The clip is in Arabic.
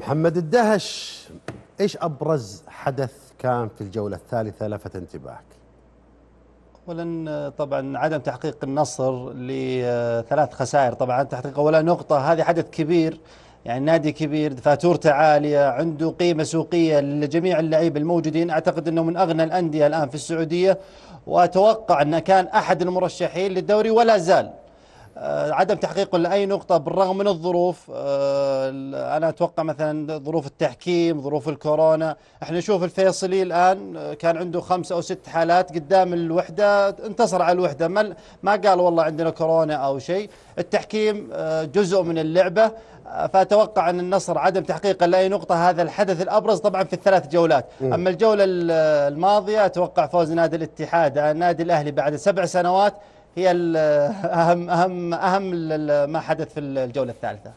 محمد الدهش، ايش ابرز حدث كان في الجوله الثالثه لفت انتباهك؟ اولا طبعا عدم تحقيق النصر لثلاث خسائر، طبعا تحقيق ولا نقطه، هذا حدث كبير، يعني نادي كبير، فاتورته عاليه، عنده قيمه سوقيه لجميع اللعيبه الموجودين، اعتقد انه من اغنى الانديه الان في السعوديه، واتوقع انه كان احد المرشحين للدوري ولا زال. عدم تحقيقه لأي نقطة بالرغم من الظروف، أنا أتوقع مثلا ظروف التحكيم، ظروف الكورونا. احنا نشوف الفيصلي الآن كان عنده 5 أو 6 حالات قدام الوحدة، انتصر على الوحدة، ما قال والله عندنا كورونا أو شيء. التحكيم جزء من اللعبة، فأتوقع أن النصر عدم تحقيقه لأي نقطة هذا الحدث الأبرز طبعا في الثلاث جولات. أما الجولة الماضية أتوقع فوز نادي الاتحاد على نادي الأهلي بعد 7 سنوات هي أهم ما حدث في الجولة الثالثة.